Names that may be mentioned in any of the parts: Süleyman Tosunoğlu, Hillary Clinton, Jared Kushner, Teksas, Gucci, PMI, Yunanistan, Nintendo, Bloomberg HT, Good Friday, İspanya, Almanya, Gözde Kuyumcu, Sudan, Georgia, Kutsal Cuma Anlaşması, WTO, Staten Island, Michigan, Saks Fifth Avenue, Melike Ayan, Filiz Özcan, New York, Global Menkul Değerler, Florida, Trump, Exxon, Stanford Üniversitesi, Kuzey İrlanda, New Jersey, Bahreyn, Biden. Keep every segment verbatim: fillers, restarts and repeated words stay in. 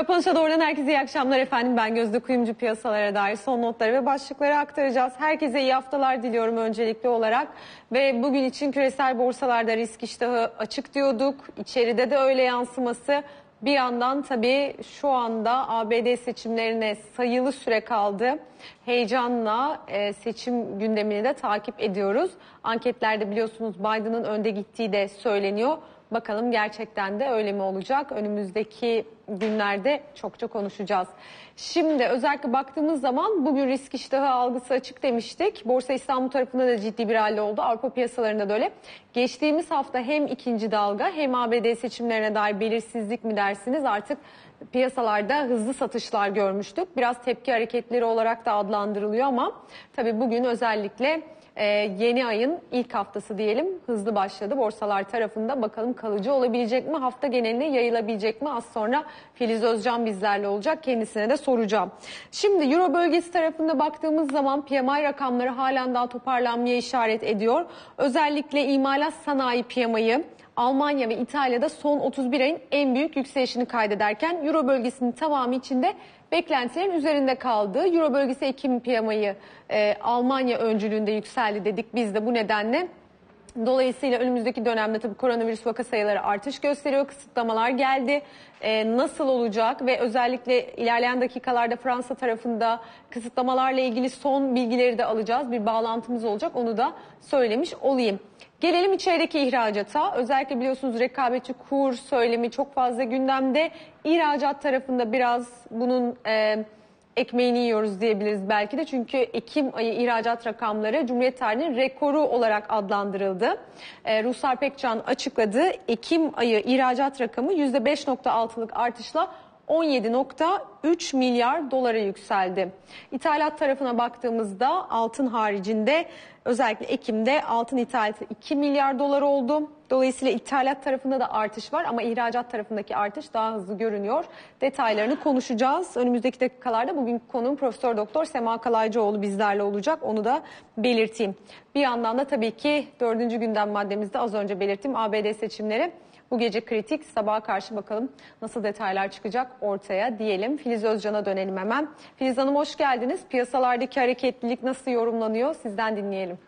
Kapanışa doğrudan herkese iyi akşamlar efendim. Ben Gözde Kuyumcu, piyasalara dair son notları ve başlıkları aktaracağız. Herkese iyi haftalar diliyorum öncelikli olarak. Ve bugün için küresel borsalarda risk iştahı açık diyorduk. İçeride de öyle yansıması. Bir yandan tabii şu anda A B D seçimlerine sayılı süre kaldı. Heyecanla e, seçim gündemini de takip ediyoruz. Anketlerde biliyorsunuz Biden'ın önde gittiği de söyleniyor. Bakalım gerçekten de öyle mi olacak? Önümüzdeki günlerde çokça konuşacağız. Şimdi özellikle baktığımız zaman bugün risk iştahı algısı açık demiştik. Borsa İstanbul tarafında da ciddi bir hal oldu. Avrupa piyasalarında da öyle. Geçtiğimiz hafta hem ikinci dalga hem A B D seçimlerine dair belirsizlik mi dersiniz? Artık piyasalarda hızlı satışlar görmüştük. Biraz tepki hareketleri olarak da adlandırılıyor ama tabii bugün özellikle Ee, yeni ayın ilk haftası diyelim hızlı başladı borsalar tarafında. Bakalım kalıcı olabilecek mi, hafta geneline yayılabilecek mi? Az sonra Filiz Özcan bizlerle olacak, kendisine de soracağım. Şimdi Euro bölgesi tarafında baktığımız zaman P M I rakamları halen daha toparlanmaya işaret ediyor. Özellikle imalat sanayi P M I'yi Almanya ve İtalya'da son otuz bir ayın en büyük yükselişini kaydederken Euro bölgesinin tamamı içinde beklentilerin üzerinde kaldı. Euro bölgesi Ekim P M I'yi e, Almanya öncülüğünde yükseldi dedik biz de bu nedenle. Dolayısıyla önümüzdeki dönemde tabii koronavirüs vaka sayıları artış gösteriyor. Kısıtlamalar geldi. Ee, nasıl olacak ve özellikle ilerleyen dakikalarda Fransa tarafında kısıtlamalarla ilgili son bilgileri de alacağız. Bir bağlantımız olacak, onu da söylemiş olayım. Gelelim içerideki ihracata. Özellikle biliyorsunuz rekabetçi kur söylemi çok fazla gündemde. İhracat tarafında biraz bunun... E, ekmeğini yiyoruz diyebiliriz belki de, çünkü Ekim ayı ihracat rakamları Cumhuriyet tarihinin rekoru olarak adlandırıldı. E, Ruhsar Pekcan açıkladı. Ekim ayı ihracat rakamı yüzde beş nokta altılık artışla on yedi nokta üç milyar dolara yükseldi. İthalat tarafına baktığımızda altın haricinde özellikle Ekim'de altın ithalatı iki milyar dolar oldu. Dolayısıyla ithalat tarafında da artış var ama ihracat tarafındaki artış daha hızlı görünüyor. Detaylarını konuşacağız. Önümüzdeki dakikalarda bugünkü konuğum Profesör Doktor Sema Kalaycıoğlu bizlerle olacak. Onu da belirteyim. Bir yandan da tabii ki dördüncü gündem maddemizde az önce belirttiğim A B D seçimleri. Bu gece kritik, sabaha karşı bakalım nasıl detaylar çıkacak ortaya diyelim. Filiz Özcan'a dönelim hemen. Filiz Hanım hoş geldiniz. Piyasalardaki hareketlilik nasıl yorumlanıyor? Sizden dinleyelim.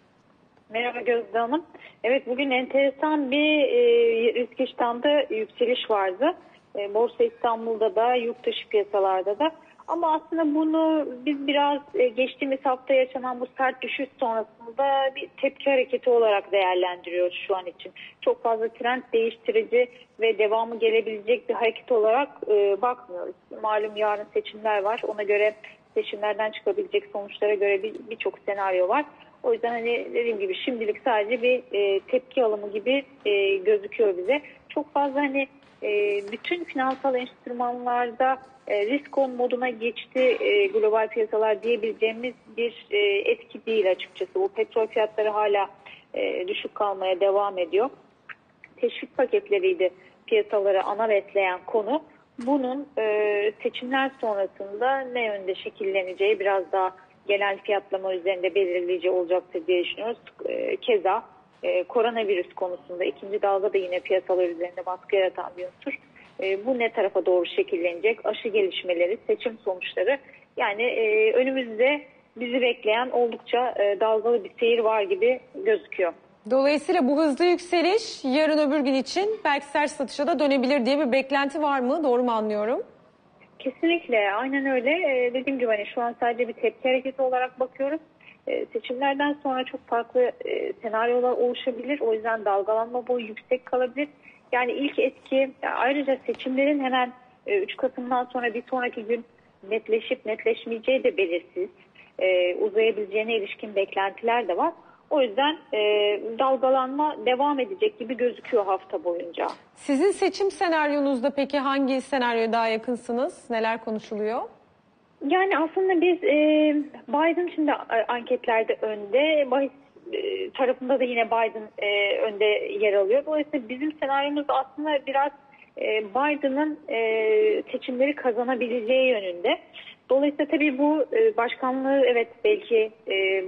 Merhaba Gözde Hanım. Evet, bugün enteresan bir e, risk iştahında yükseliş vardı. E, Borsa İstanbul'da da, yurt dışı piyasalarda da. Ama aslında bunu biz biraz e, geçtiğimiz hafta yaşanan bu sert düşüş sonrasında bir tepki hareketi olarak değerlendiriyoruz şu an için. Çok fazla trend değiştirici ve devamı gelebilecek bir hareket olarak e, bakmıyoruz. Malum yarın seçimler var. Ona göre seçimlerden çıkabilecek sonuçlara göre bir, birçok senaryo var. O yüzden hani dediğim gibi şimdilik sadece bir e, tepki alımı gibi e, gözüküyor bize. Çok fazla hani e, bütün finansal enstrümanlarda e, risk on moduna geçti e, global piyasalar diyebileceğimiz bir e, etki değil açıkçası. Bu petrol fiyatları hala e, düşük kalmaya devam ediyor. Teşvik paketleriydi piyasaları ana besleyen konu. Bunun e, seçimler sonrasında ne yönde şekilleneceği biraz daha genel fiyatlama üzerinde belirleyici olacaktır diye düşünüyoruz. Keza koronavirüs konusunda ikinci dalga da yine piyasalar üzerinde baskı yaratan bir unsur. Bu ne tarafa doğru şekillenecek? Aşı gelişmeleri, seçim sonuçları, yani önümüzde bizi bekleyen oldukça dalgalı bir seyir var gibi gözüküyor. Dolayısıyla bu hızlı yükseliş yarın öbür gün için belki sert satışa da dönebilir diye bir beklenti var mı? Doğru mu anlıyorum? Kesinlikle, aynen öyle. Ee, dediğim gibi hani şu an sadece bir tepki hareketi olarak bakıyoruz. Ee, seçimlerden sonra çok farklı e, senaryolar oluşabilir. O yüzden dalgalanma boyu yüksek kalabilir. Yani ilk etki, ayrıca seçimlerin hemen e, üç Kasım'dan sonra bir sonraki gün netleşip netleşmeyeceği de belirsiz. E, uzayabileceğine ilişkin beklentiler de var. O yüzden e, dalgalanma devam edecek gibi gözüküyor hafta boyunca. Sizin seçim senaryonuzda peki hangi senaryoya daha yakınsınız? Neler konuşuluyor? Yani aslında biz e, Biden şimdi anketlerde önde, bahis e, tarafında da yine Biden e, önde yer alıyor. Dolayısıyla bizim senaryomuz aslında biraz e, Biden'ın e, seçimleri kazanabileceği yönünde. Dolayısıyla tabii bu başkanlığı, evet belki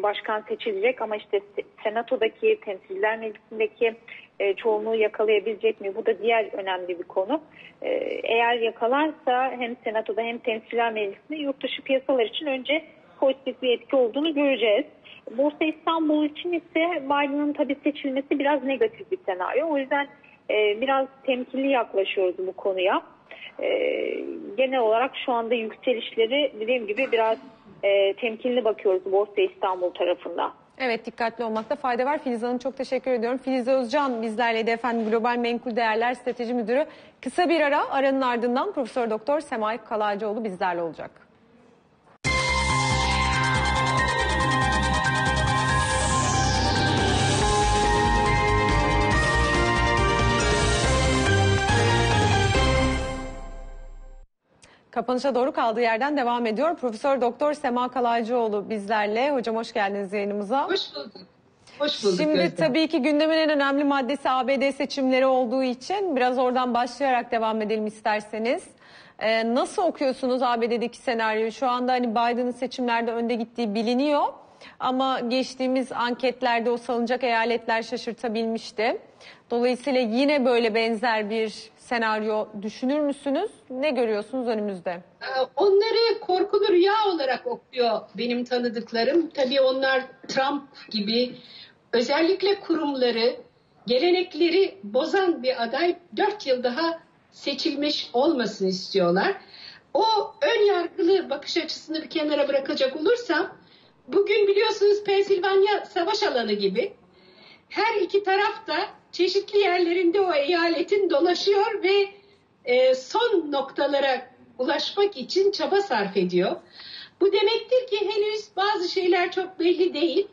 başkan seçilecek ama işte senatodaki, temsiller meclisindeki e, çoğunluğu yakalayabilecek mi? Bu da diğer önemli bir konu. E, eğer yakalarsa hem Senato'da hem Temsilciler Meclisi'nde yurt dışı piyasalar için önce pozitif bir etki olduğunu göreceğiz. Borsa İstanbul için ise Biden'ın tabii seçilmesi biraz negatif bir senaryo. O yüzden e, biraz temkinli yaklaşıyoruz bu konuya. E, genel olarak şu anda yükselişleri dediğim gibi biraz e, temkinli bakıyoruz Borsa İstanbul tarafında. Evet, dikkatli olmakta fayda var. Filiz Hanım çok teşekkür ediyorum. Filiz Özcan bizlerleydi efendim, Global Menkul Değerler Strateji Müdürü. Kısa bir ara, aranın ardından Profesör Doktor Sema Kalaycıoğlu bizlerle olacak. Kapanışa doğru kaldığı yerden devam ediyor. Profesör Doktor Sema Kalaycıoğlu bizlerle. Hocam hoş geldiniz yayınımıza. Hoş bulduk. Hoş bulduk. Şimdi Gözde, tabii ki gündemin en önemli maddesi A B D seçimleri olduğu için biraz oradan başlayarak devam edelim isterseniz. Ee, nasıl okuyorsunuz A B D'deki senaryoyu? Şu anda hani Biden'ın seçimlerde önde gittiği biliniyor. Ama geçtiğimiz anketlerde o salınacak eyaletler şaşırtabilmişti. Dolayısıyla yine böyle benzer bir senaryo düşünür müsünüz? Ne görüyorsunuz önümüzde? Onları korkulu rüya olarak okuyor benim tanıdıklarım. Tabii onlar Trump gibi özellikle kurumları, gelenekleri bozan bir aday dört yıl daha seçilmiş olmasını istiyorlar. O ön yargılı bakış açısını bir kenara bırakacak olursam, bugün biliyorsunuz Pennsylvania savaş alanı gibi. Her iki taraf da çeşitli yerlerinde o eyaletin dolaşıyor ve e, son noktalara ulaşmak için çaba sarf ediyor. Bu demektir ki henüz bazı şeyler çok belli değil.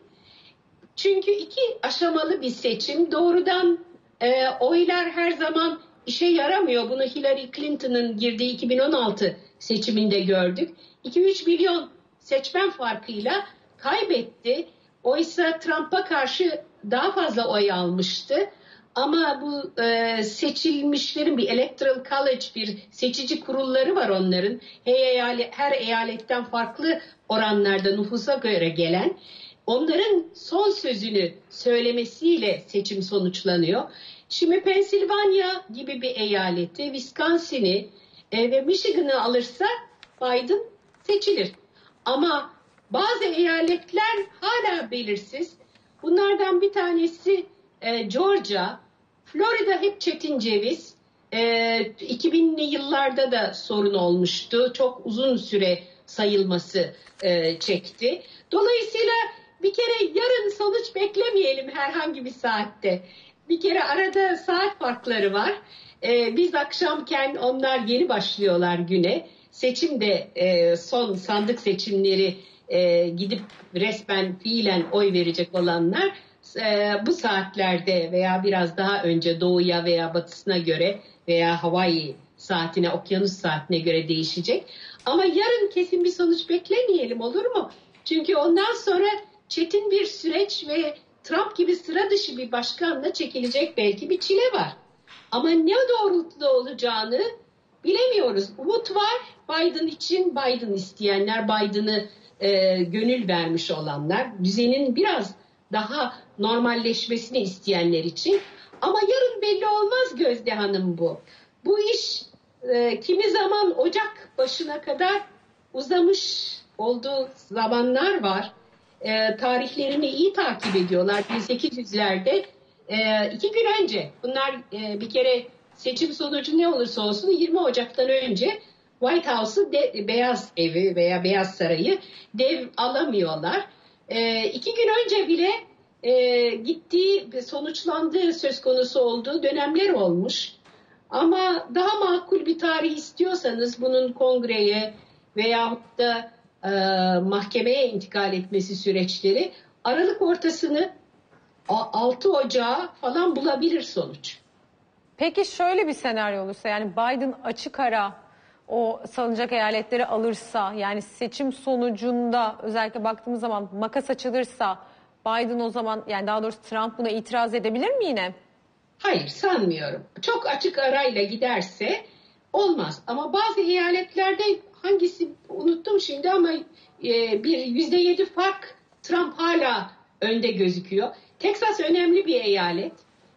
Çünkü iki aşamalı bir seçim. Doğrudan e, oylar her zaman işe yaramıyor. Bunu Hillary Clinton'ın girdiği iki bin on altı seçiminde gördük. iki üç milyon seçmen farkıyla kaybetti. Oysa Trump'a karşı daha fazla oy almıştı. Ama bu e, seçilmişlerin bir electoral college, bir seçici kurulları var onların. Her eyaletten farklı oranlarda nüfusa göre gelen. Onların son sözünü söylemesiyle seçim sonuçlanıyor. Şimdi Pennsylvania gibi bir eyaleti, Wisconsin'i e, ve Michigan'ı alırsa Biden seçilir. Ama bazı eyaletler hala belirsiz. Bunlardan bir tanesi e, Georgia, Florida hep çetin ceviz. E, iki binli yıllarda da sorun olmuştu. Çok uzun süre sayılması e, çekti. Dolayısıyla bir kere yarın sonuç beklemeyelim herhangi bir saatte. Bir kere arada saat farkları var. E, biz akşamken onlar yeni başlıyorlar güne. Seçim de e, son sandık seçimleri e, gidip resmen fiilen oy verecek olanlar e, bu saatlerde veya biraz daha önce doğuya veya batısına göre veya Hawaii saatine, okyanus saatine göre değişecek. Ama yarın kesin bir sonuç beklemeyelim, olur mu? Çünkü ondan sonra çetin bir süreç ve Trump gibi sıra dışı bir başkanla çekilecek belki bir çile var. Ama ne doğrultuda olacağını bilemiyoruz. Umut var Biden için, Biden isteyenler, Biden'ı e, gönül vermiş olanlar, düzenin biraz daha normalleşmesini isteyenler için. Ama yarın belli olmaz Gözde Hanım bu. Bu iş e, kimi zaman Ocak başına kadar uzamış olduğu zamanlar var. E, tarihlerini iyi takip ediyorlar. bin sekiz yüzlerde e, iki gün önce bunlar e, bir kere... Seçim sonucu ne olursa olsun yirmi Ocak'tan önce White House'u, Beyaz Evi veya Beyaz Sarayı dev alamıyorlar. E, iki gün önce bile e, gittiği, sonuçlandığı söz konusu olduğu dönemler olmuş. Ama daha makul bir tarih istiyorsanız bunun kongreye veyahut da e, mahkemeye intikal etmesi süreçleri Aralık ortasını altı Ocağı falan bulabilir sonuç. Peki şöyle bir senaryo olursa, yani Biden açık ara o salınacak eyaletleri alırsa, yani seçim sonucunda özellikle baktığımız zaman makas açılırsa Biden o zaman, yani daha doğrusu Trump buna itiraz edebilir mi yine? Hayır, sanmıyorum. Çok açık arayla giderse olmaz. Ama bazı eyaletlerde, hangisi unuttum şimdi ama bir yüzde yedi fark Trump hala önde gözüküyor. Teksas önemli bir eyalet.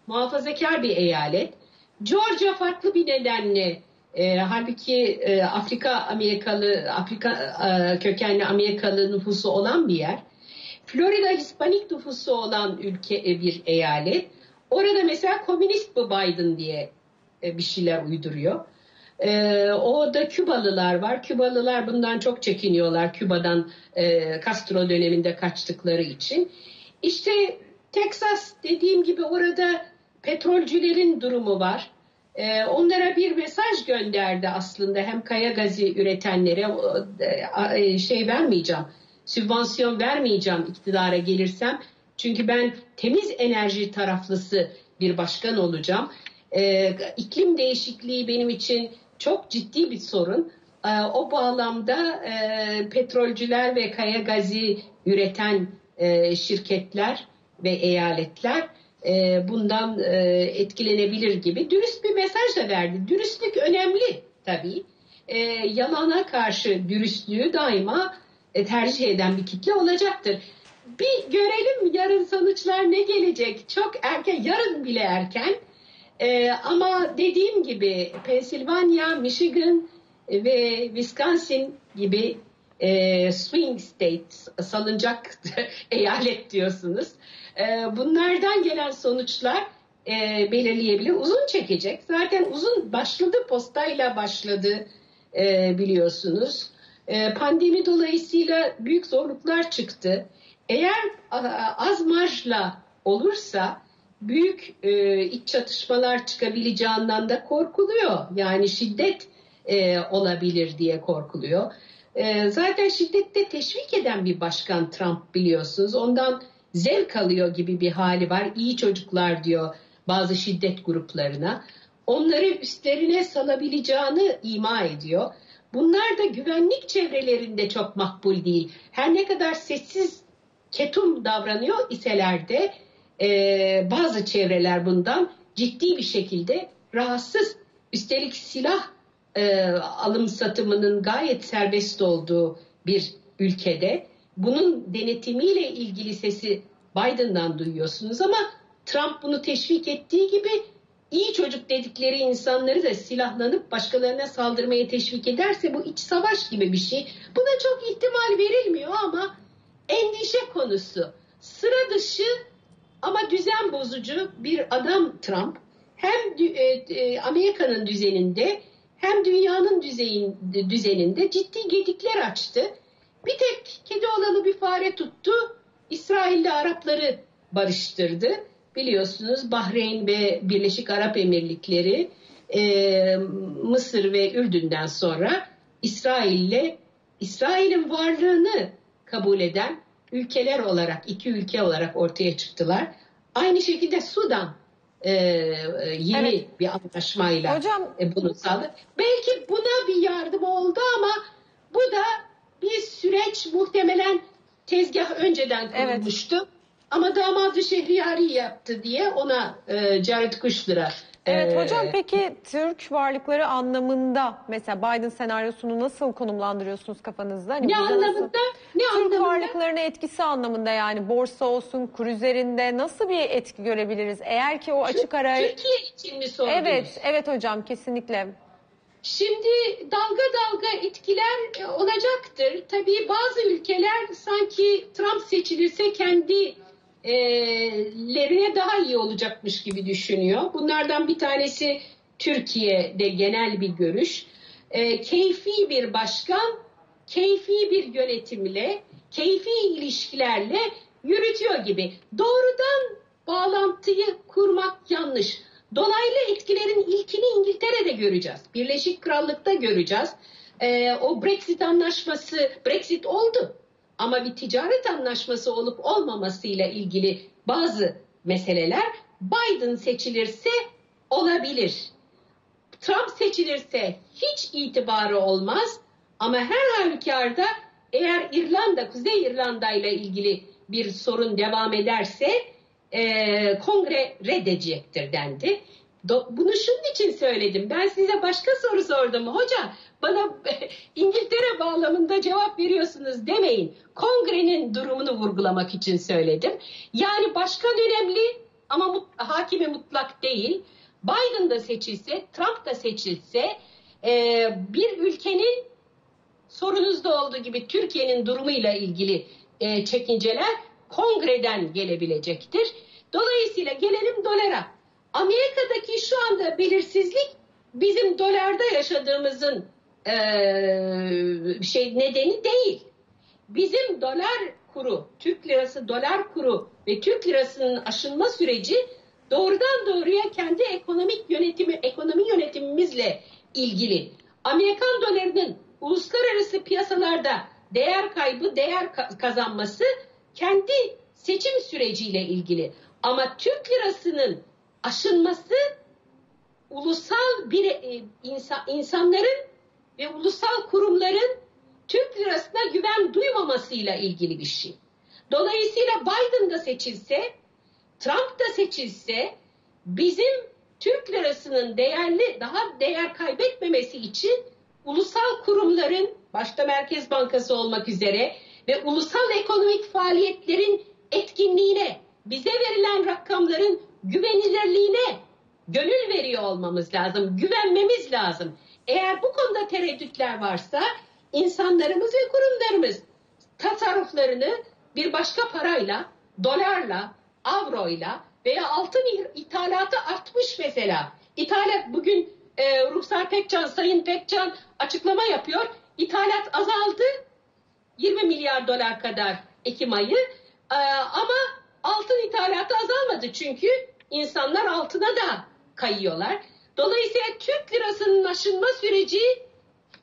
muhafazakar bir eyalet. Georgia farklı bir nedenle, e, halbuki e, Afrika Amerikalı, Afrika e, kökenli Amerikalı nüfusu olan bir yer. Florida Hispanik nüfusu olan ülke, e, bir eyalet. Orada mesela komünist bu Biden diye e, bir şeyler uyduruyor. Ee, orada Kübalılar var. Kübalılar bundan çok çekiniyorlar. Küba'dan e, Castro döneminde kaçtıkları için. İşte Teksas, dediğim gibi orada petrolcülerin durumu var. Ee, onlara bir mesaj gönderdi aslında. Hem kaya gazı üretenlere e, şey vermeyeceğim, sübvansiyon vermeyeceğim iktidara gelirsem. Çünkü ben temiz enerji taraflısı bir başkan olacağım. Ee, iklim değişikliği benim için çok ciddi bir sorun. Ee, o bağlamda e, petrolcüler ve kaya gazı üreten e, şirketler ve eyaletler e, bundan e, etkilenebilir gibi dürüst bir mesaj da verdi. Dürüstlük önemli tabii. E, yalana karşı dürüstlüğü daima e, tercih eden bir kitle olacaktır. Bir görelim yarın sonuçlar ne gelecek. Çok erken, yarın bile erken. Ee, ama dediğim gibi Pennsylvania, Michigan ve Wisconsin gibi e, swing states, salıncak eyalet diyorsunuz. E, bunlardan gelen sonuçlar e, belirleyebilir. Uzun çekecek. Zaten uzun başladı, postayla başladı e, biliyorsunuz. E, pandemi dolayısıyla büyük zorluklar çıktı. Eğer az marjla olursa büyük e, iç çatışmalar çıkabileceğinden de korkuluyor. Yani şiddet e, olabilir diye korkuluyor. E, zaten şiddette teşvik eden bir başkan Trump, biliyorsunuz. Ondan zevk alıyor gibi bir hali var. İyi çocuklar diyor bazı şiddet gruplarına. Onları üstlerine salabileceğini ima ediyor. Bunlar da güvenlik çevrelerinde çok makbul değil. Her ne kadar sessiz, ketum davranıyor iseler de Ee, bazı çevreler bundan ciddi bir şekilde rahatsız. Üstelik silah e, alım satımının gayet serbest olduğu bir ülkede bunun denetimiyle ilgili sesi Biden'dan duyuyorsunuz, ama Trump bunu teşvik ettiği gibi iyi çocuk dedikleri insanları da silahlanıp başkalarına saldırmaya teşvik ederse bu iç savaş gibi bir şey. Buna çok ihtimal verilmiyor ama endişe konusu. Sıra dışı ama düzen bozucu bir adam Trump. Hem Amerika'nın düzeninde hem dünyanın düzeyin, düzeninde ciddi gedikler açtı. Bir tek kedi olanı bir fare tuttu. İsrail'le Arapları barıştırdı. Biliyorsunuz Bahreyn ve Birleşik Arap Emirlikleri, e, Mısır ve Ürdün'den sonra İsrail'le, İsrail'in varlığını kabul eden ülkeler olarak, iki ülke olarak ortaya çıktılar. Aynı şekilde Sudan e, yeni evet. bir anlaşmayla Hocam, e, bunu sağladı. Belki buna bir yardım oldu, ama bu da bir süreç, muhtemelen tezgah önceden kurulmuştu. Evet. Ama damadı Şehriyari yaptı diye ona e, Jared Kushner'a. Evet hocam, peki Türk varlıkları anlamında mesela Biden senaryosunu nasıl konumlandırıyorsunuz kafanızda? Hani ne anlamında? Ne Türk anlamında? Varlıklarına etkisi anlamında, yani borsa olsun, kur üzerinde nasıl bir etki görebiliriz? Eğer ki o açık ara... Türkiye için mi sordunuz? Evet, evet hocam, kesinlikle. Şimdi dalga dalga etkiler olacaktır. Tabii bazı ülkeler sanki Trump seçilirse kendi... lerine daha iyi olacakmış gibi düşünüyor. Bunlardan bir tanesi Türkiye'de genel bir görüş. E, keyfi bir başkan, keyfi bir yönetimle, keyfi ilişkilerle yürütüyor gibi. Doğrudan bağlantıyı kurmak yanlış. Dolaylı etkilerin ilkini İngiltere'de göreceğiz. Birleşik Krallık'ta göreceğiz. E, o Brexit anlaşması, Brexit oldu. Ama bir ticaret anlaşması olup olmamasıyla ilgili bazı meseleler Biden seçilirse olabilir. Trump seçilirse hiç itibarı olmaz, ama her halükarda eğer İrlanda, Kuzey İrlanda ile ilgili bir sorun devam ederse e, kongre reddedecektir dendi. Do- bunu şunun için söyledim. Ben size başka soru sordum. Hoca bana İngiltere bağlamında cevap veriyorsunuz demeyin. Kongrenin durumunu vurgulamak için söyledim. Yani başkan önemli ama mut, hakimi mutlak değil. Biden da seçilse, Trump da seçilse e, bir ülkenin sorunuzda olduğu gibi Türkiye'nin durumuyla ilgili e, çekinceler kongreden gelebilecektir. Dolayısıyla gelelim dolara. Amerika'daki şu anda belirsizlik bizim dolarda yaşadığımızın e, şey nedeni değil. Bizim dolar kuru, Türk lirası dolar kuru ve Türk lirasının aşınma süreci doğrudan doğruya kendi ekonomik yönetimi, ekonomi yönetimimizle ilgili. Amerikan dolarının uluslararası piyasalarda değer kaybı, değer kazanması kendi seçim süreciyle ilgili. Ama Türk lirasının aşınması ulusal bir insan, insanların ve ulusal kurumların Türk lirasına güven duymamasıyla ilgili bir şey. Dolayısıyla Biden da seçilse, Trump da seçilse bizim Türk lirasının değerli, daha değer kaybetmemesi için ulusal kurumların, başta Merkez Bankası olmak üzere ve ulusal ekonomik faaliyetlerin etkinliğine, bize verilen rakamların güvenilirliğine gönül veriyor olmamız lazım, güvenmemiz lazım. Eğer bu konuda tereddütler varsa insanlarımız ve kurumlarımız tasarruflarını bir başka parayla, dolarla, avroyla veya altın ithalatı artmış mesela. İthalat bugün e, Ruhsar Pekcan, Sayın Pekcan açıklama yapıyor. İthalat azaldı yirmi milyar dolar kadar Ekim ayı e, ama altın ithalatı azalmadı çünkü insanlar altına da kayıyorlar. Dolayısıyla Türk lirasının aşınma süreci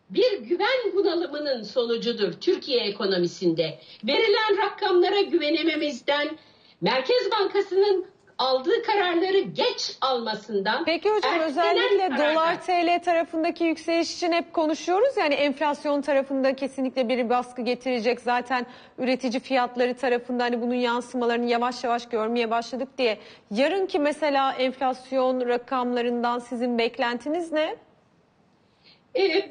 bir güven bunalımının sonucudur Türkiye ekonomisinde. Verilen rakamlara güvenememizden, Merkez Bankası'nın aldığı kararları geç almasından. Peki hocam, özellikle kararlar. Dolar T L tarafındaki yükseliş için hep konuşuyoruz. Yani enflasyon tarafında kesinlikle bir baskı getirecek. Zaten üretici fiyatları tarafında hani bunun yansımalarını yavaş yavaş görmeye başladık diye. Yarınki mesela enflasyon rakamlarından sizin beklentiniz ne?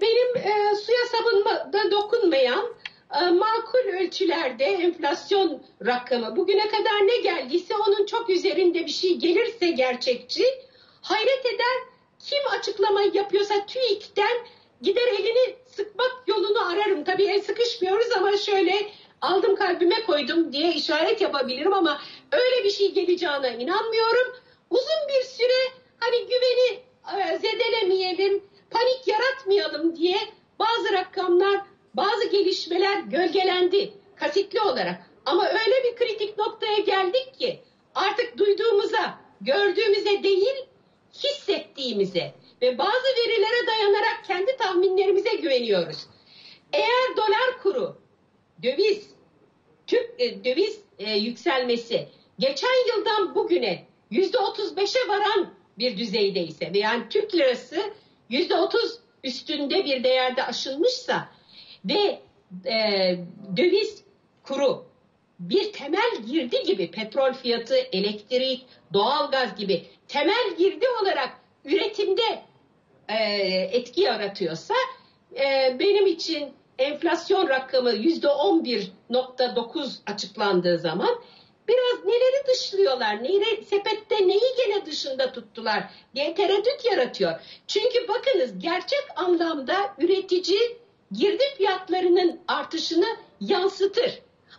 Benim e, suya sabunmada dokunmayan e, makul ölçülerde enflasyon rakamı bugüne kadar ne geldiyse onun çok üzerinde bir şey gelirse gerçekçi hayret eder. Kim açıklama yapıyorsa TÜİK'ten gider elini sıkmak yolunu ararım. Tabii el sıkışmıyoruz ama şöyle aldım kalbime koydum diye işaret yapabilirim ama öyle bir şey geleceğine inanmıyorum. Uzun bir süre hani güveni e, zedelemeyelim, panik yaratmayalım diye bazı rakamlar, bazı gelişmeler gölgelendi kasıtlı olarak. Ama öyle bir kritik noktaya geldik ki artık duyduğumuza, gördüğümüze değil hissettiğimize ve bazı verilere dayanarak kendi tahminlerimize güveniyoruz. Eğer dolar kuru, döviz, Türk döviz e, yükselmesi geçen yıldan bugüne yüzde otuz beşe varan bir düzeydeyse ve yani Türk lirası yüzde otuz üstünde bir değerde aşılmışsa ve e, döviz kuru bir temel girdi gibi petrol fiyatı, elektrik, doğalgaz gibi temel girdi olarak üretimde e, etki yaratıyorsa e, benim için enflasyon rakamı yüzde on bir nokta dokuz açıklandığı zaman biraz neleri dışlıyorlar, neyi, sepette neyi gene dışında tuttular diye tereddüt yaratıyor. Çünkü bakınız gerçek anlamda üretici girdi fiyatlarının artışını yansıtır.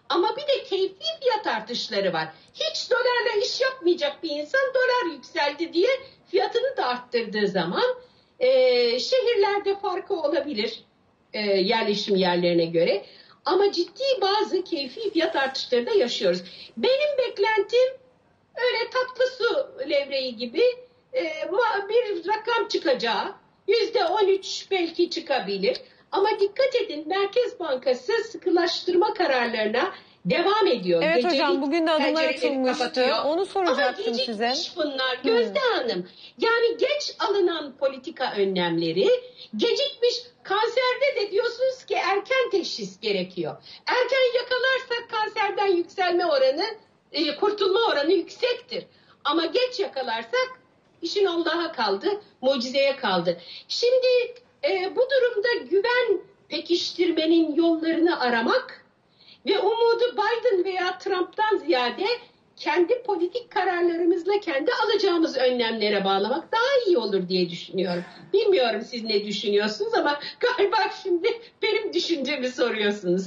Ama bir de keyfi fiyat artışları var. Hiç dolarla iş yapmayacak bir insan dolar yükseldi diye fiyatını da arttırdığı zaman e, şehirlerde farkı olabilir e, yerleşim yerlerine göre. Ama ciddi bazı keyfi fiyat artışları da yaşıyoruz. Benim beklentim öyle tatlı su levreği gibi e, bir rakam çıkacağı, yüzde on üç belki çıkabilir. Ama dikkat edin, Merkez Bankası sıkılaştırma kararlarına devam ediyor. Evet Gecelik, hocam bugün de adımlar atılmıştı. Onu soracaktım size. Ama gecikmiş bunlar Gözde hmm. Hanım. Yani geç alınan politika önlemleri gecikmiş. Kanserde de diyorsunuz ki erken teşhis gerekiyor. Erken yakalarsak kanserden yükselme oranı, kurtulma oranı yüksektir. Ama geç yakalarsak işin Allah'a kaldı, mucizeye kaldı. Şimdi e, bu durumda güven pekiştirmenin yollarını aramak ve umudu Biden veya Trump'tan ziyade kendi politik kararlarımızla kendi alacağımız önlemlere bağlamak daha iyi olur diye düşünüyorum. Bilmiyorum siz ne düşünüyorsunuz ama galiba şimdi benim düşüncemi soruyorsunuz.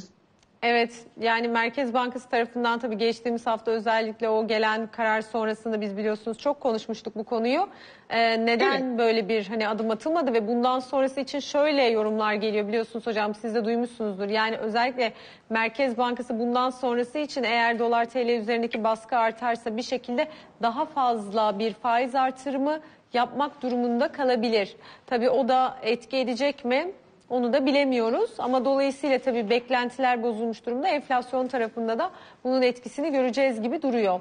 Evet, yani Merkez Bankası tarafından tabii geçtiğimiz hafta özellikle o gelen karar sonrasında biz biliyorsunuz çok konuşmuştuk bu konuyu. Ee, neden evet. böyle bir hani adım atılmadı ve bundan sonrası için şöyle yorumlar geliyor biliyorsunuz hocam, siz de duymuşsunuzdur. Yani özellikle Merkez Bankası bundan sonrası için eğer dolar T L üzerindeki baskı artarsa bir şekilde daha fazla bir faiz artırımı yapmak durumunda kalabilir. Tabii o da etki edecek mi? Onu da bilemiyoruz ama dolayısıyla tabii beklentiler bozulmuş durumda. Enflasyon tarafında da bunun etkisini göreceğiz gibi duruyor.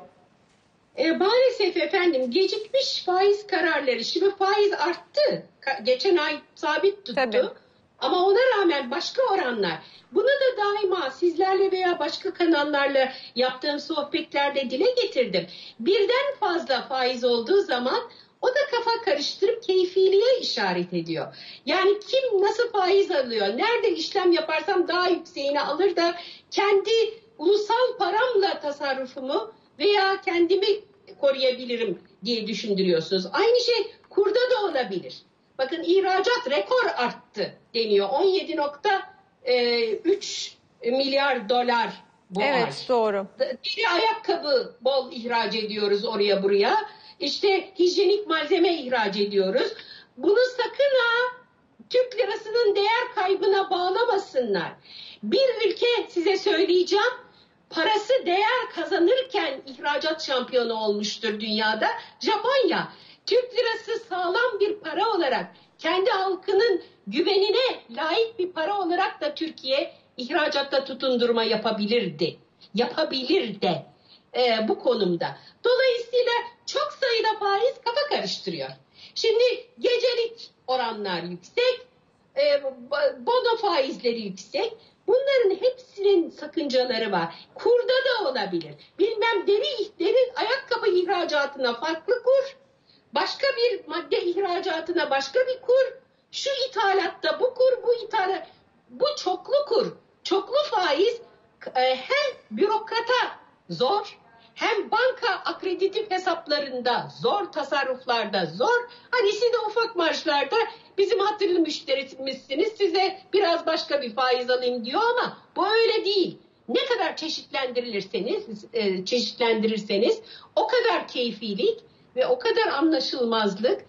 E, maalesef efendim gecikmiş faiz kararları. Şimdi faiz arttı. Geçen ay sabit tuttu. Tabii. Ama ona rağmen başka oranlar. Bunu da daima sizlerle veya başka kanallarla yaptığım sohbetlerde dile getirdim. Birden fazla faiz olduğu zaman... O da kafa karıştırıp keyfiliğe işaret ediyor. Yani kim nasıl faiz alıyor, nerede işlem yaparsam daha yükseğini alır da kendi ulusal paramla tasarrufumu veya kendimi koruyabilirim diye düşündürüyorsunuz. Aynı şey kurda da olabilir. Bakın ihracat rekor arttı deniyor. on yedi nokta üç milyar dolar bu ay. Evet, doğru. Deri ayakkabı bol ihraç ediyoruz oraya buraya. İşte hijyenik malzeme ihraç ediyoruz. Bunu sakın ha Türk lirasının değer kaybına bağlamasınlar. Bir ülke size söyleyeceğim, parası değer kazanırken ihracat şampiyonu olmuştur dünyada. Japonya, Türk lirası sağlam bir para olarak, kendi halkının güvenine layık bir para olarak da Türkiye ihracatta tutundurma yapabilirdi. Yapabilir de e, bu konumda. Dolayısıyla çok sayıda faiz kafa karıştırıyor. Şimdi gecelik oranlar yüksek, e, bono faizleri yüksek. Bunların hepsinin sakıncaları var. Kurda da olabilir. Bilmem deri, deri ayakkabı ihracatına farklı kur, başka bir madde ihracatına başka bir kur, şu ithalatta bu kur, bu ithalat, bu çoklu kur, çoklu faiz e, hem bürokrata zor, hem banka akreditif hesaplarında zor, tasarruflarda zor. Hani siz de ufak marjlarda bizim hatırlı müşterimizsiniz, size biraz başka bir faiz alayım diyor ama bu öyle değil. Ne kadar çeşitlendirilirseniz, çeşitlendirirseniz o kadar keyfilik ve o kadar anlaşılmazlık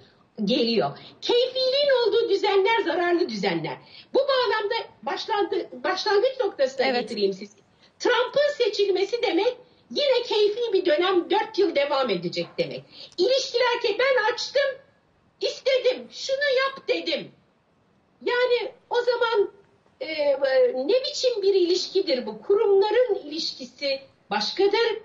geliyor. Keyfiliğin olduğu düzenler zararlı düzenler. Bu bağlamda başlandı, başlangıç noktasına evet. getireyim sizi. Trump'ın seçilmesi demek yine keyfi bir dönem dört yıl devam edecek demek. İlişkiler ki ben açtım, istedim, şunu yap dedim. Yani o zaman e, ne biçim bir ilişkidir bu? Kurumların ilişkisi başkadır.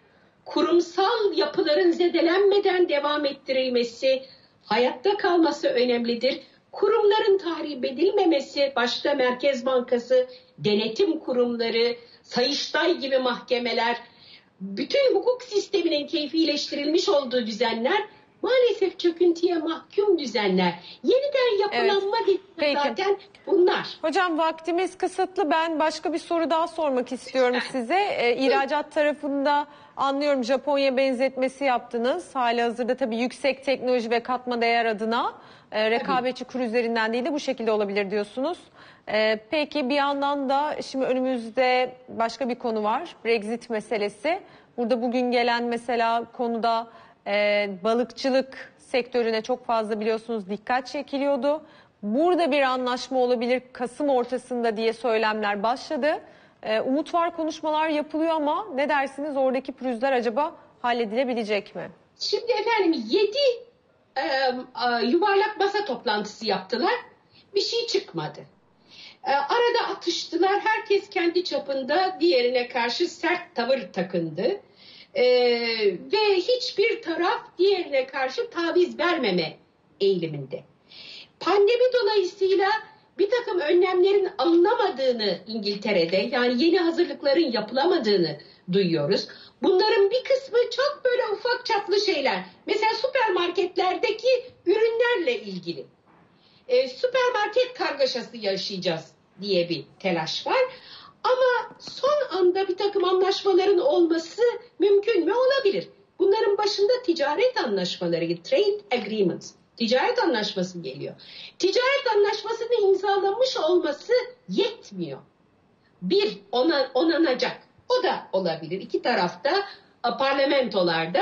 Kurumsal yapıların zedelenmeden devam ettirilmesi, hayatta kalması önemlidir. Kurumların tahrip edilmemesi, başta Merkez Bankası, denetim kurumları, Sayıştay gibi mahkemeler, bütün hukuk sisteminin keyfileştirilmiş olduğu düzenler maalesef çöküntüye mahkum düzenler. Yeniden yapılanma evet. zaten bunlar. Hocam vaktimiz kısıtlı. Ben başka bir soru daha sormak istiyorum Lütfen. size. Ee, ihracat tarafında anlıyorum Japonya benzetmesi yaptınız. Halihazırda tabii yüksek teknoloji ve katma değer adına e, rekabetçi kur üzerinden değil de bu şekilde olabilir diyorsunuz. E, peki bir yandan da şimdi önümüzde başka bir konu var. Brexit meselesi. Burada bugün gelen mesela konuda Ee, balıkçılık sektörüne çok fazla biliyorsunuz dikkat çekiliyordu. Burada bir anlaşma olabilir Kasım ortasında diye söylemler başladı. Ee, umut var, konuşmalar yapılıyor ama ne dersiniz, oradaki pürüzler acaba halledilebilecek mi? Şimdi efendim yedi e, e, yuvarlak masa toplantısı yaptılar. Bir şey çıkmadı. E, arada atıştılar. Herkes kendi çapında diğerine karşı sert tavır takındı. Ee, ve hiçbir taraf diğerine karşı taviz vermeme eğiliminde. Pandemi dolayısıyla bir takım önlemlerin alınamadığını İngiltere'de, yani yeni hazırlıkların yapılamadığını duyuyoruz. Bunların bir kısmı çok böyle ufak çaplı şeyler. Mesela süpermarketlerdeki ürünlerle ilgili. Ee, süpermarket kargaşası yaşayacağız diye bir telaş var. Ama son anda bir takım anlaşmaların olması mümkün mü? Olabilir. bunların başında ticaret anlaşmaları, trade agreements, ticaret anlaşması geliyor. Ticaret anlaşmasını imzalamış olması yetmiyor. Bir ona, onanacak. O da olabilir. İki tarafta parlamentolarda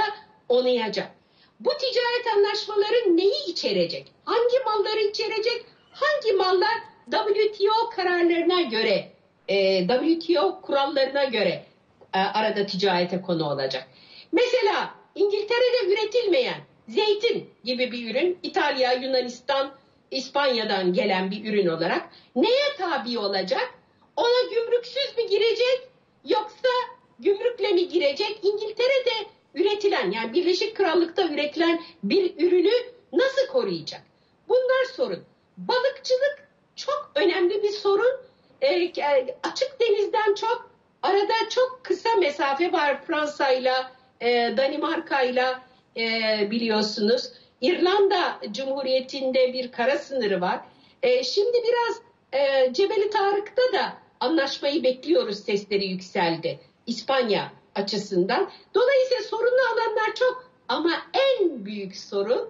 onayacak. Bu ticaret anlaşmaları neyi içerecek? Hangi malları içerecek? Hangi mallar W T O kararlarına göre, e, W T O kurallarına göre e, arada ticarete konu olacak? Mesela İngiltere'de üretilmeyen zeytin gibi bir ürün, İtalya, Yunanistan, İspanya'dan gelen bir ürün olarak neye tabi olacak? Ona gümrüksüz mü girecek yoksa gümrükle mi girecek? İngiltere'de üretilen, yani Birleşik Krallık'ta üretilen bir ürünü nasıl koruyacak? Bunlar sorun. Balıkçılık çok önemli bir sorun. E, açık denizden çok, arada çok kısa mesafe var Fransa'yla, e, Danimarka'yla e, biliyorsunuz. İrlanda Cumhuriyeti'nde bir kara sınırı var. E, şimdi biraz e, Cebeli Tarık'ta da anlaşmayı bekliyoruz sesleri yükseldi. İspanya açısından. Dolayısıyla sorunlu alanlar çok ama en büyük sorun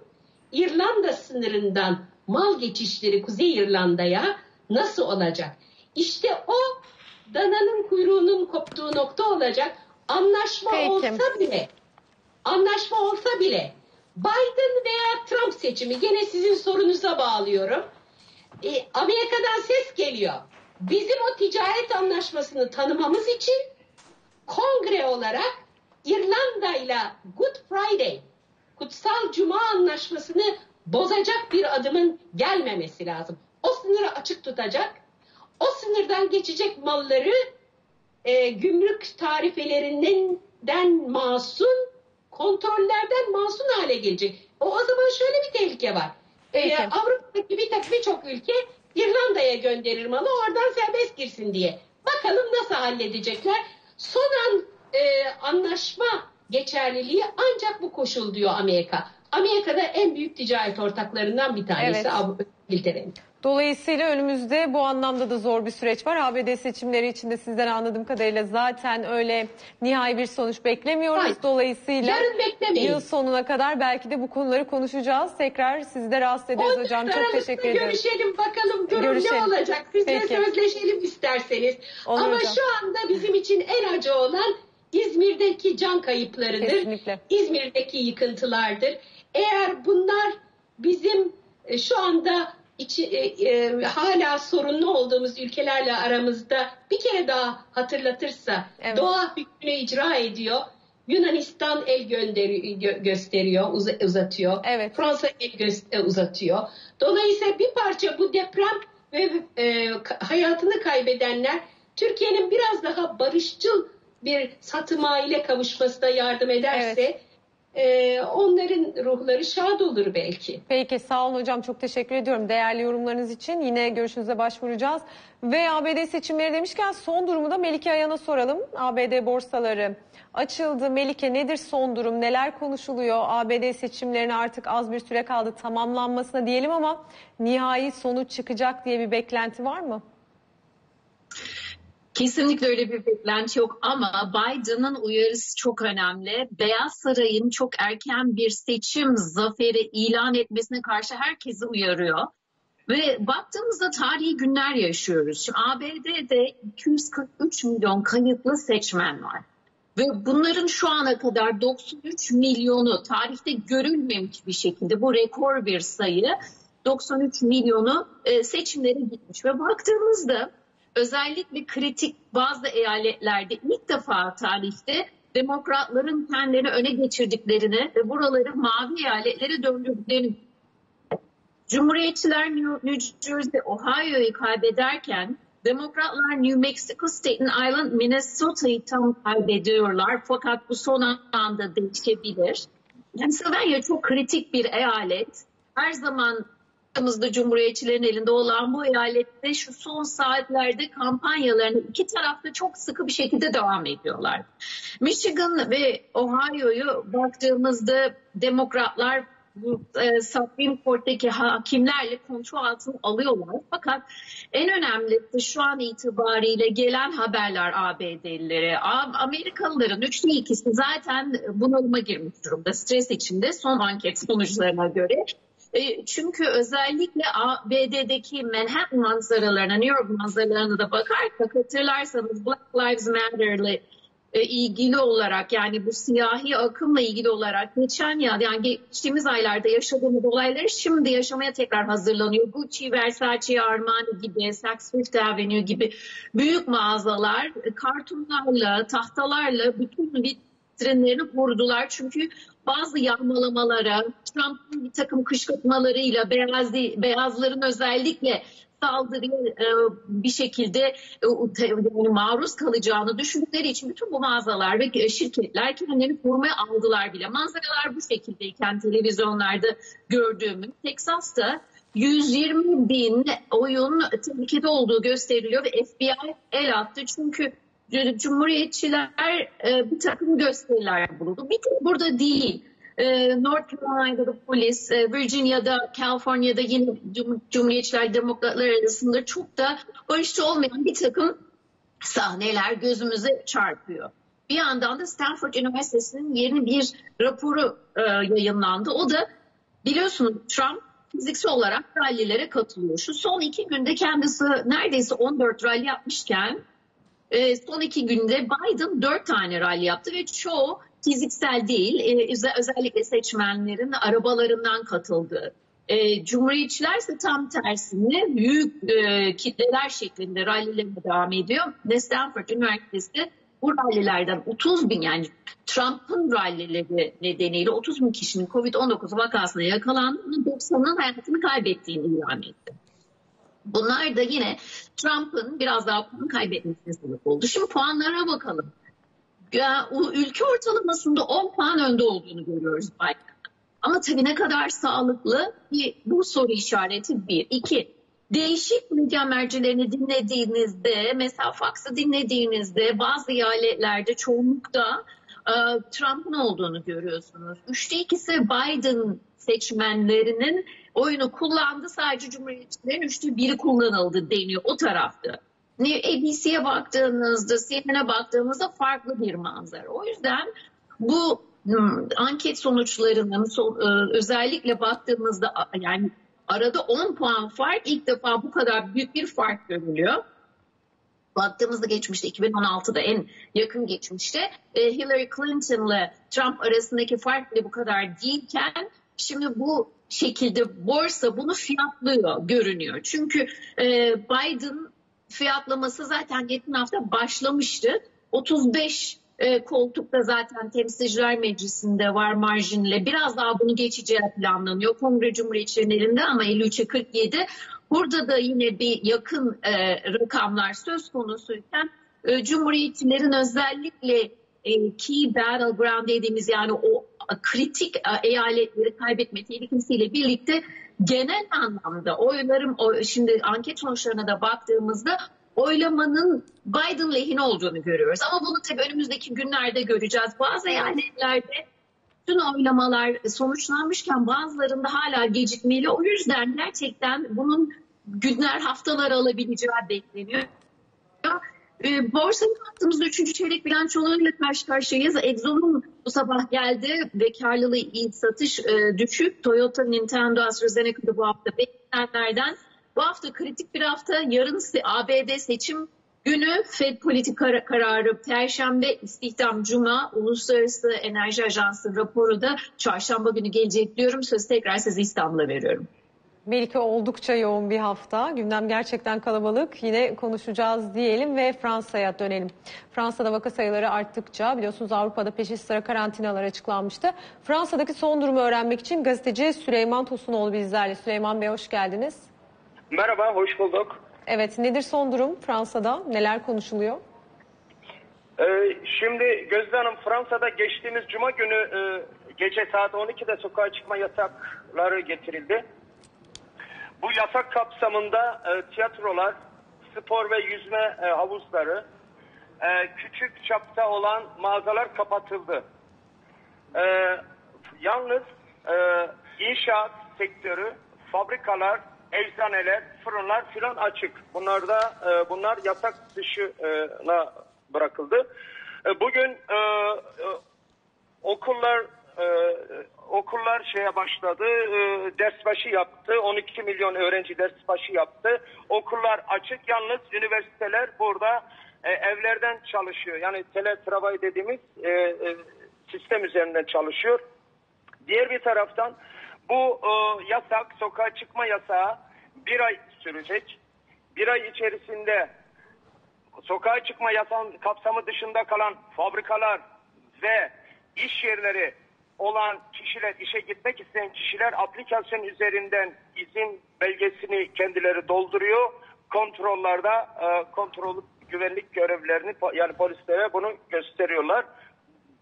İrlanda sınırından mal geçişleri Kuzey İrlanda'ya nasıl olacak? İşte o dananın kuyruğunun koptuğu nokta olacak. Anlaşma Peki. olsa bile anlaşma olsa bile Biden veya Trump seçimi, gene sizin sorunuza bağlıyorum. E, Amerika'dan ses geliyor. Bizim o ticaret anlaşmasını tanımamız için Kongre olarak İrlanda'yla Good Friday, Kutsal Cuma Anlaşması'nı bozacak bir adımın gelmemesi lazım. O sınırı açık tutacak, o sınırdan geçecek malları e, gümrük tarifelerinden masum, kontrollerden masum hale gelecek. O, o zaman şöyle bir tehlike var. E, Avrupa'daki bir takım birçok ülke İrlanda'ya gönderir malı, oradan serbest girsin diye. Bakalım nasıl halledecekler? Son an, e, anlaşma geçerliliği ancak bu koşul diyor Amerika. Amerika'da en büyük ticaret ortaklarından bir tanesi evet. İngiltere'nin. Dolayısıyla önümüzde bu anlamda da zor bir süreç var. A B D seçimleri için de sizden anladığım kadarıyla zaten öyle nihai bir sonuç beklemiyoruz. Hayır. Dolayısıyla yıl sonuna kadar belki de bu konuları konuşacağız. Tekrar sizi de rahatsız ederiz Ondan hocam. Çok teşekkür ederim. Görüşelim bakalım durum görüşelim. Ne olacak? Sizle Peki. sözleşelim isterseniz. Olur Ama hocam. Şu anda bizim için en acı olan İzmir'deki can kayıplarıdır. Kesinlikle. İzmir'deki yıkıntılardır. Eğer bunlar bizim şu anda İçi, e, e, hala sorunlu olduğumuz ülkelerle aramızda bir kere daha hatırlatırsa evet. doğa hükmünü icra ediyor. Yunanistan el gönderi, gö, gösteriyor, uz, uzatıyor. Evet. Fransa el gö, uzatıyor. Dolayısıyla bir parça bu deprem ve e, hayatını kaybedenler Türkiye'nin biraz daha barışçıl bir satıma ile kavuşmasına yardım ederse evet. Ee, onların ruhları şad olur belki. Peki sağ olun hocam, çok teşekkür ediyorum değerli yorumlarınız için. Yine görüşünüze başvuracağız. Ve A B D seçimleri demişken son durumu da Melike Ayan'a soralım. A B D borsaları açıldı. Melike, nedir son durum? Neler konuşuluyor? A B D seçimlerine artık az bir süre kaldı tamamlanmasına diyelim ama nihai sonuç çıkacak diye bir beklenti var mı? Kesinlikle öyle bir beklenti yok ama Biden'ın uyarısı çok önemli. Beyaz Saray'ın çok erken bir seçim zaferi ilan etmesine karşı herkesi uyarıyor. Ve baktığımızda tarihi günler yaşıyoruz. Şimdi A B D'de iki yüz kırk üç milyon kayıtlı seçmen var. Ve bunların şu ana kadar doksan üç milyonu tarihte görülmemiş bir şekilde, bu rekor bir sayı, doksan üç milyonu seçimlere gitmiş. Ve baktığımızda özellikle kritik bazı eyaletlerde ilk defa tarihte demokratların kendilerini öne geçirdiklerini ve buraları mavi eyaletlere döndürdüklerini, Cumhuriyetçiler New Jersey, Ohio'yu kaybederken demokratlar New Mexico, Staten Island, Minnesota'yı tam kaybediyorlar. Fakat bu son anda değişebilir. Pennsylvania çok kritik bir eyalet. Her zaman Cumhuriyetçilerin elinde olan bu eyalette şu son saatlerde kampanyalarını iki tarafta çok sıkı bir şekilde devam ediyorlar. Michigan ve Ohio'yu baktığımızda demokratlar bu e, Supreme Court'taki hakimlerle kontrol altına alıyorlar. Fakat en önemlisi şu an itibariyle gelen haberler A B D'lilere. Amerikalıların üçte ikisi zaten bunalıma girmiş durumda. Stres içinde son anket sonuçlarına göre. Çünkü özellikle A B D'deki Manhattan manzaralarına, New York manzaralarına da bakarsak hatırlarsanız Black Lives Matter'le ilgili olarak, yani bu siyahi akımla ilgili olarak geçen ya yani geçtiğimiz aylarda yaşadığımız olayları şimdi yaşamaya tekrar hazırlanıyor. Gucci, Versace, Armani gibi, Saks Fifth Avenue gibi büyük mağazalar kartonlarla, tahtalarla bütün vitrinlerini vurdular. Çünkü bazı yağmalamalara, Trump'ın bir takım kışkırtmalarıyla beyaz, beyazların özellikle saldırıya bir şekilde maruz kalacağını düşündükleri için bütün bu mağazalar ve şirketler kendilerini korumaya aldılar bile. Manzaralar bu şekildeyken televizyonlarda gördüğümüz Teksas'ta yüz yirmi bin oyun tehlikede olduğu gösteriliyor ve F B I el attı çünkü Cumhuriyetçiler e, bir takım gösteriler bulundu. Bir tek burada değil. E, North Carolina'da da polis, e, Virginia'da, California'da yine cum- Cumhuriyetçiler, Demokratlar arasında çok da barışçı olmayan bir takım sahneler gözümüze çarpıyor. Bir yandan da Stanford Üniversitesi'nin yeni bir raporu e, yayınlandı. O da biliyorsunuz Trump fiziksel olarak rallilere katılıyor. Şu son iki günde kendisi neredeyse on dört rally yapmışken son iki günde Biden dört tane rally yaptı ve çoğu fiziksel değil, özellikle seçmenlerin arabalarından katıldı. Cumhuriyetçiler ise tam tersine büyük kitleler şeklinde rallilerine devam ediyor. Stanford Üniversitesi bu rallilerden otuz bin, yani Trump'ın rallileri nedeniyle otuz bin kişinin covid on dokuz vakasına yakalandığını, doksanının hayatını kaybettiğini ilan etti. Bunlar da yine Trump'ın biraz daha puan kaybetmesine sebep oldu. Şimdi puanlara bakalım. Ülke ortalamasında on puan önde olduğunu görüyoruz belki. Ama tabii ne kadar sağlıklı bir, bu soru işareti bir. İki, değişik medya mercilerini dinlediğinizde, mesela Fox'ı dinlediğinizde bazı eyaletlerde çoğunlukta Trump'ın olduğunu görüyorsunuz. Üçte ikisi Biden seçmenlerinin oyunu kullandı, sadece Cumhuriyetçilerin üçte biri kullanıldı deniyor o tarafta. A B C'ye baktığınızda, C N N'e baktığınızda farklı bir manzara. O yüzden bu anket sonuçlarının özellikle baktığımızda yani arada on puan fark, ilk defa bu kadar büyük bir fark görülüyor. Baktığımızda geçmişte iki bin on altıda en yakın geçmişte Hillary Clinton'la Trump arasındaki fark bile bu kadar değilken şimdi bu şekilde borsa bunu fiyatlıyor, görünüyor. Çünkü Biden fiyatlaması zaten geçen hafta başlamıştı. otuz beş koltukta zaten Temsilciler Meclisi'nde var marjinle. Biraz daha bunu geçeceği planlanıyor. Kongre Cumhuriyetçilerin elinde ama elli üçe kırk yedi. Burada da yine bir yakın rakamlar söz konusuyken Cumhuriyetçilerin özellikle key battleground dediğimiz yani o kritik eyaletleri kaybetme tehlikesiyle birlikte genel anlamda oylarım, şimdi anket sonuçlarına da baktığımızda oylamanın Biden lehine olduğunu görüyoruz. Ama bunu tabii önümüzdeki günlerde göreceğiz. Bazı eyaletlerde bütün oylamalar sonuçlanmışken bazılarında hala gecikmeli. O yüzden gerçekten bunun günler, haftalar alabileceği bekleniyor. Borsaya baktığımızda üçüncü çeyrek bilançolarıyla karşı karşıyayız. Exxon'un bu sabah geldi ve karlılığı iyi, satış e, düşük. Toyota, Nintendo, AstraZeneca'da bu hafta beklenenlerden. Bu hafta kritik bir hafta. Yarın A B D seçim günü, Fed politika kararı Perşembe, istihdam Cuma, Uluslararası Enerji Ajansı raporu da Çarşamba günü gelecek diyorum. Sözü tekrar size İstanbul'a veriyorum. Melike, oldukça yoğun bir hafta. Gündem gerçekten kalabalık. Yine konuşacağız diyelim ve Fransa'ya dönelim. Fransa'da vaka sayıları arttıkça, biliyorsunuz Avrupa'da peşi sıra karantinalar açıklanmıştı. Fransa'daki son durumu öğrenmek için gazeteci Süleyman Tosunoğlu bizlerle. Süleyman Bey, hoş geldiniz. Merhaba, hoş bulduk. Evet, nedir son durum Fransa'da? Neler konuşuluyor? Ee, şimdi Gözde Hanım, Fransa'da geçtiğimiz Cuma günü e, gece saat on ikide sokağa çıkma yasakları getirildi. Bu yasak kapsamında e, tiyatrolar, spor ve yüzme e, havuzları, e, küçük çapta olan mağazalar kapatıldı. E, yalnız e, İnşaat sektörü, fabrikalar, eczaneler, fırınlar filan açık. Bunlar da e, bunlar yasak dışına bırakıldı. E, bugün e, e, okullar e, okullar şeye başladı. E, ders başı yaptı. on iki milyon öğrenci ders başı yaptı. Okullar açık. Yalnız üniversiteler burada e, evlerden çalışıyor. Yani teletravay dediğimiz e, e, sistem üzerinden çalışıyor. Diğer bir taraftan bu e, yasak, sokağa çıkma yasağı bir ay sürecek. Bir ay içerisinde sokağa çıkma yasağın kapsamı dışında kalan fabrikalar ve iş yerleri olan kişiler, işe gitmek isteyen kişiler aplikasyon üzerinden izin belgesini kendileri dolduruyor. Kontrollarda e, kontrol güvenlik görevlilerini yani polislere bunu gösteriyorlar.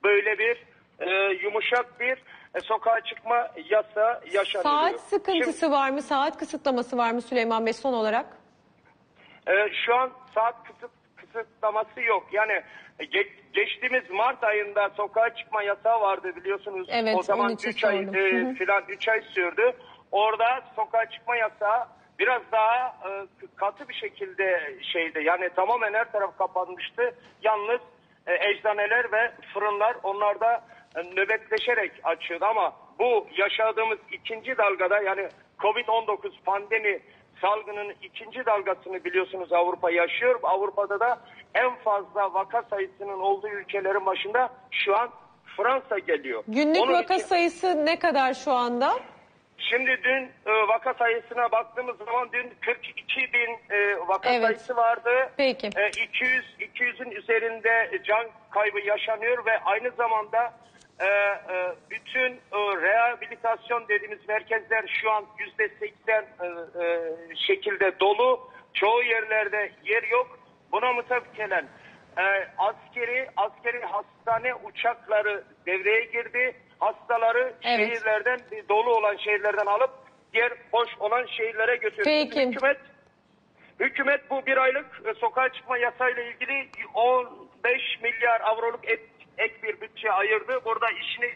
Böyle bir e, yumuşak bir sokağa çıkma yasa yaşanıyor. Saat sıkıntısı Şimdi, var mı? Saat kısıtlaması var mı Süleyman Bey son olarak? E, şu an saat kısıt, kısıtlaması yok. Yani geç, geçtiğimiz Mart ayında sokağa çıkma yasağı vardı biliyorsunuz. Evet, o zaman üç ay e, filan üç ay sürdü. Orada sokağa çıkma yasağı biraz daha e, katı bir şekilde şeydi. Yani tamamen her taraf kapanmıştı. Yalnız e, eczaneler ve fırınlar onlar da nöbetleşerek açıyordu ama bu yaşadığımız ikinci dalgada yani kovid on dokuz pandemi salgının ikinci dalgasını biliyorsunuz Avrupa yaşıyor. Avrupa'da da en fazla vaka sayısının olduğu ülkelerin başında şu an Fransa geliyor. Günlük Onun vaka için... sayısı ne kadar şu anda? Şimdi dün e, vaka sayısına baktığımız zaman dün kırk iki bin e, vaka evet. sayısı vardı. Peki. E, iki yüz, iki yüzün üzerinde can kaybı yaşanıyor ve aynı zamanda Ee, e, bütün e, rehabilitasyon dediğimiz merkezler şu an yüzde seksen şekilde dolu. Çoğu yerlerde yer yok. Buna müteakkelen e, askeri askeri hastane uçakları devreye girdi. Hastaları evet. şehirlerden dolu olan şehirlerden alıp diğer boş olan şehirlere götürdü. Hükümet hükümet bu bir aylık e, sokağa çıkma yasayla ilgili on beş milyar avroluk et ek bir bütçe ayırdı. Burada işini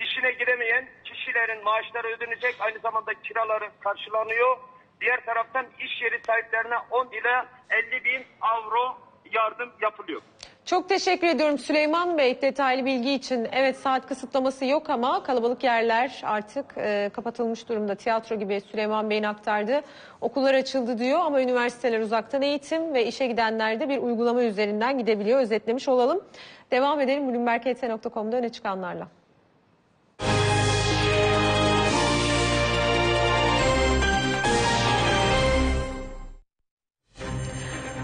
işine giremeyen kişilerin maaşları ödenecek. Aynı zamanda kiraları karşılanıyor. Diğer taraftan iş yeri sahiplerine on ila elli bin avro yardım yapılıyor. Çok teşekkür ediyorum Süleyman Bey detaylı bilgi için. Evet saat kısıtlaması yok ama kalabalık yerler artık e, kapatılmış durumda. Tiyatro gibi Süleyman Bey'in aktardığı okullar açıldı diyor ama üniversiteler uzaktan eğitim ve işe gidenler de bir uygulama üzerinden gidebiliyor. Özetlemiş olalım. Devam edelim bloomberg h t nokta com'da öne çıkanlarla.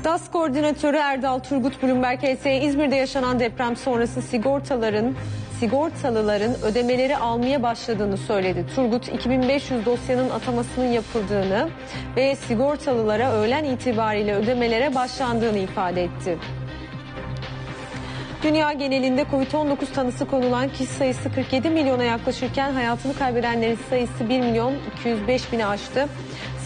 D A S koordinatörü Erdal Turgut bloomberg h t'ye İzmir'de yaşanan deprem sonrası sigortaların sigortalıların ödemeleri almaya başladığını söyledi. Turgut iki bin beş yüz dosyanın atamasının yapıldığını ve sigortalılara öğlen itibariyle ödemelere başlandığını ifade etti. Dünya genelinde kovid on dokuz tanısı konulan kişi sayısı kırk yedi milyona yaklaşırken hayatını kaybedenlerin sayısı bir milyon iki yüz beş bini aştı.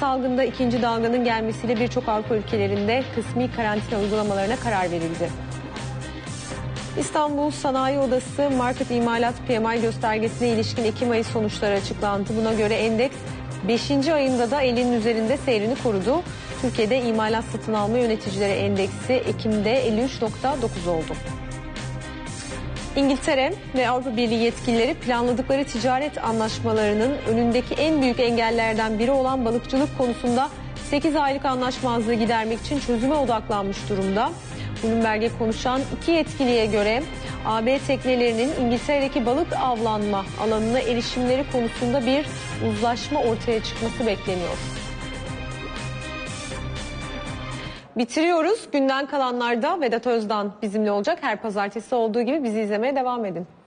Salgında ikinci dalganın gelmesiyle birçok Avrupa ülkelerinde kısmi karantina uygulamalarına karar verildi. İstanbul Sanayi Odası Market İmalat P M I göstergesine ilişkin Ekim ayı sonuçları açıklandı. Buna göre endeks beşinci ayında da ellinin üzerinde seyrini korudu. Türkiye'de imalat satın alma yöneticileri endeksi Ekim'de elli üç nokta dokuz oldu. İngiltere ve Avrupa Birliği yetkilileri planladıkları ticaret anlaşmalarının önündeki en büyük engellerden biri olan balıkçılık konusunda sekiz aylık anlaşmazlığı gidermek için çözüme odaklanmış durumda. Bloomberg'e konuşan iki yetkiliye göre A B teknelerinin İngiltere'deki balık avlanma alanına erişimleri konusunda bir uzlaşma ortaya çıkması bekleniyor. Bitiriyoruz. Günden kalanlarda Vedat Özdan bizimle olacak. Her pazartesi olduğu gibi bizi izlemeye devam edin.